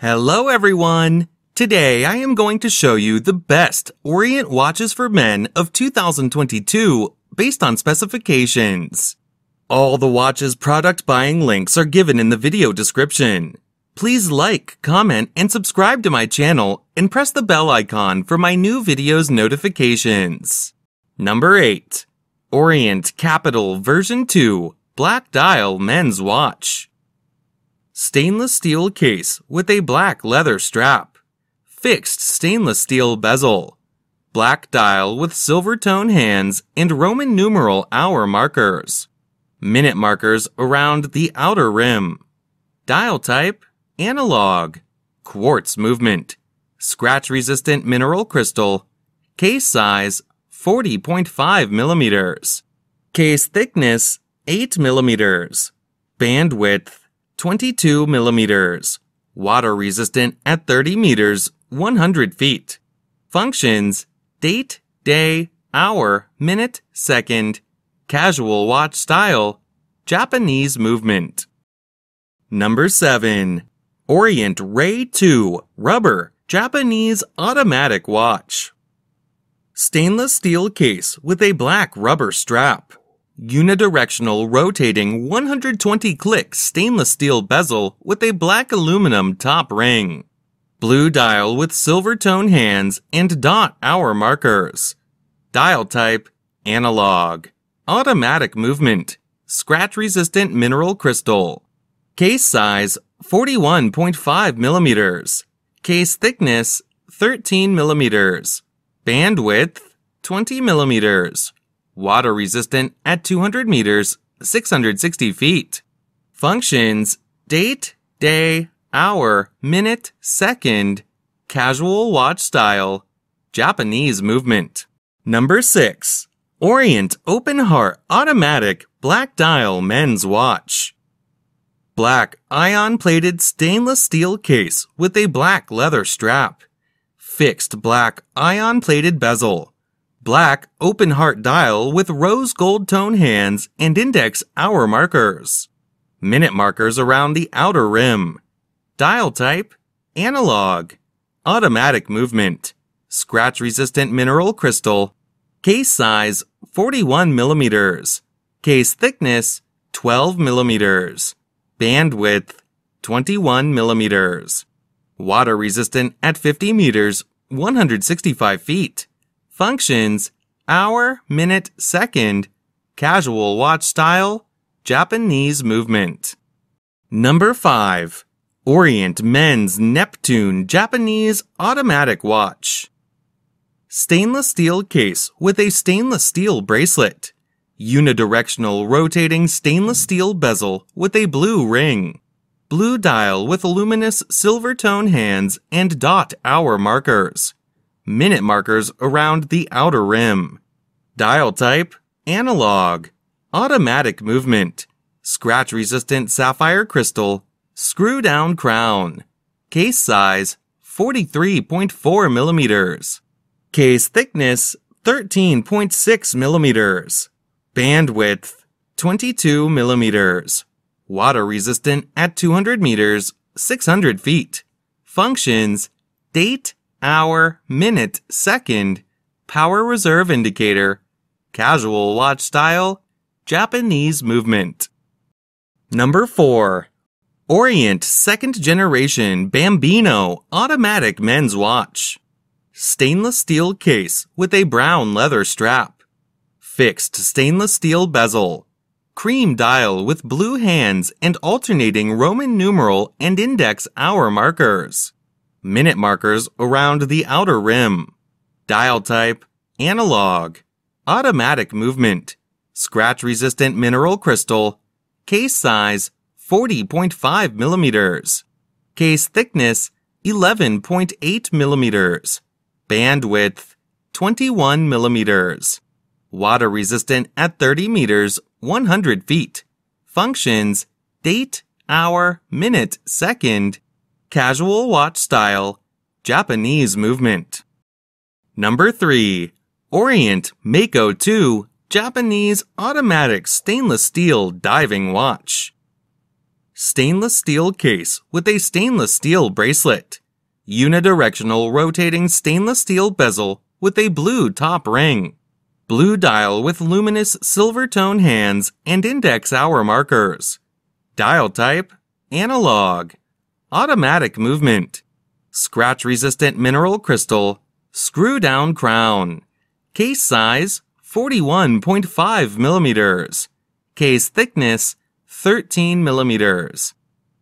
Hello everyone! Today I am going to show you the best Orient watches for men of 2022 based on specifications. All the watches product buying links are given in the video description. Please like, comment, and subscribe to my channel and press the bell icon for my new videos notifications. Number 8. Orient Capital Version 2 Black Dial Men's Watch. Stainless steel case with a black leather strap, fixed stainless steel bezel, black dial with silver tone hands and Roman numeral hour markers, minute markers around the outer rim, dial type, analog, quartz movement, scratch resistant mineral crystal, case size 40.5 millimeters, case thickness 8 millimeters, band width 22 millimeters, water resistant at 30 meters, 100 feet. Functions, date, day, hour, minute, second, casual watch style, Japanese movement. Number 7. Orient Ray 2 Rubber Japanese Automatic Watch. Stainless steel case with a black rubber strap. Unidirectional rotating 120-click stainless steel bezel with a black aluminum top ring. Blue dial with silver tone hands and dot hour markers. Dial type, analog. Automatic movement. Scratch resistant mineral crystal. Case size 41.5 millimeters. Case thickness 13 millimeters. Band width 20 millimeters. Water resistant at 200 meters, 660 feet. Functions, date, day, hour, minute, second, casual watch style, Japanese movement. Number 6. Orient Open Heart Automatic Black Dial Men's Watch. Black ion-plated stainless steel case with a black leather strap. Fixed black ion-plated bezel. Black open heart dial with rose gold tone hands and index hour markers. Minute markers around the outer rim. Dial type, analog. Automatic movement. Scratch resistant mineral crystal. Case size 41 millimeters. Case thickness 12 millimeters. Band width 21 millimeters. Water resistant at 50 meters, 165 feet. Functions, hour, minute, second, casual watch style, Japanese movement. Number 5. Orient Men's Neptune Japanese Automatic Watch. Stainless steel case with a stainless steel bracelet. Unidirectional rotating stainless steel bezel with a blue ring. Blue dial with luminous silver tone hands and dot hour markers. Minute markers around the outer rim. Dial type, analog. Automatic movement. Scratch resistant sapphire crystal. Screw down crown. Case size 43.4 millimeters. Case thickness 13.6 millimeters. Band width 22 millimeters. Water resistant at 200 meters, 600 feet. Functions, date, hour, minute, second, power reserve indicator, casual watch style, Japanese movement. Number 4. Orient Second Generation Bambino Automatic Men's Watch. Stainless steel case with a brown leather strap. Fixed stainless steel bezel. Cream dial with blue hands and alternating Roman numeral and index hour markers. Minute markers around the outer rim. Dial type, analog. Automatic movement. Scratch resistant mineral crystal. Case size 40.5 millimeters. Case thickness 11.8 millimeters. Band width 21 millimeters. Water resistant at 30 meters, 100 feet. Functions, date, hour, minute, second. Casual watch style, Japanese movement. Number 3. Orient Mako 2 Japanese Automatic Stainless Steel Diving Watch. stainless steel case with a stainless steel bracelet, unidirectional rotating stainless steel bezel with a blue top ring, blue dial with luminous silver tone hands and index hour markers, dial type, analog, automatic movement, scratch-resistant mineral crystal, screw-down crown, case size 41.5 millimeters, case thickness 13 millimeters,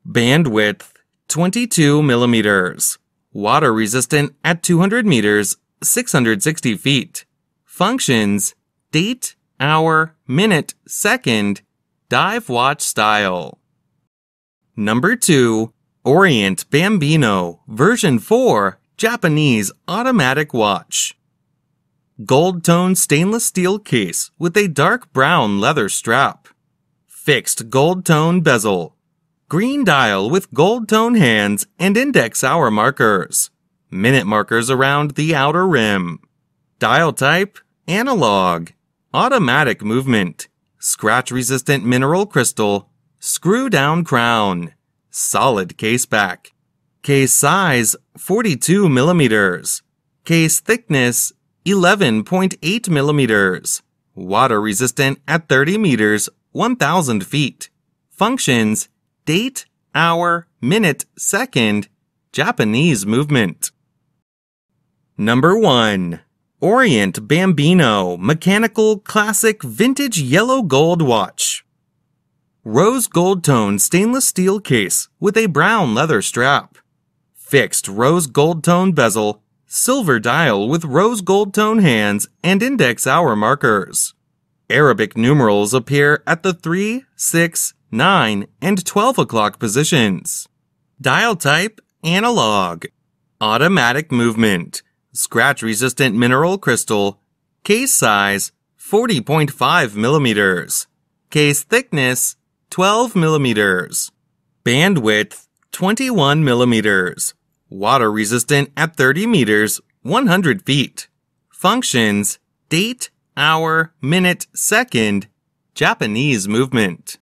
bandwidth 22 millimeters, water resistant at 200 meters, 660 feet, functions, date, hour, minute, second, dive watch style. Number 2. Orient Bambino version 4 Japanese automatic watch. Gold-toned stainless steel case with a dark brown leather strap, fixed gold-tone bezel, green dial with gold-tone hands and index hour markers, minute markers around the outer rim, dial type, analog, automatic movement, scratch-resistant mineral crystal, screw-down crown, solid case back, case size 42 millimeters, case thickness 11.8 millimeters, water resistant at 30 meters, 1,000 feet, functions, date, hour, minute, second, Japanese movement. Number 1. Orient Bambino Mechanical Classic Vintage Yellow Gold Watch. Rose gold tone stainless steel case with a brown leather strap, fixed rose gold tone bezel, silver dial with rose gold tone hands and index hour markers. Arabic numerals appear at the 3, 6, 9, and 12 o'clock positions. Dial type, analog, automatic movement, scratch-resistant mineral crystal, case size 40.5 millimeters, case thickness 12 millimeters, bandwidth 21 millimeters, water resistant at 30 meters, 100 feet, functions, date, hour, minute, second, Japanese movement.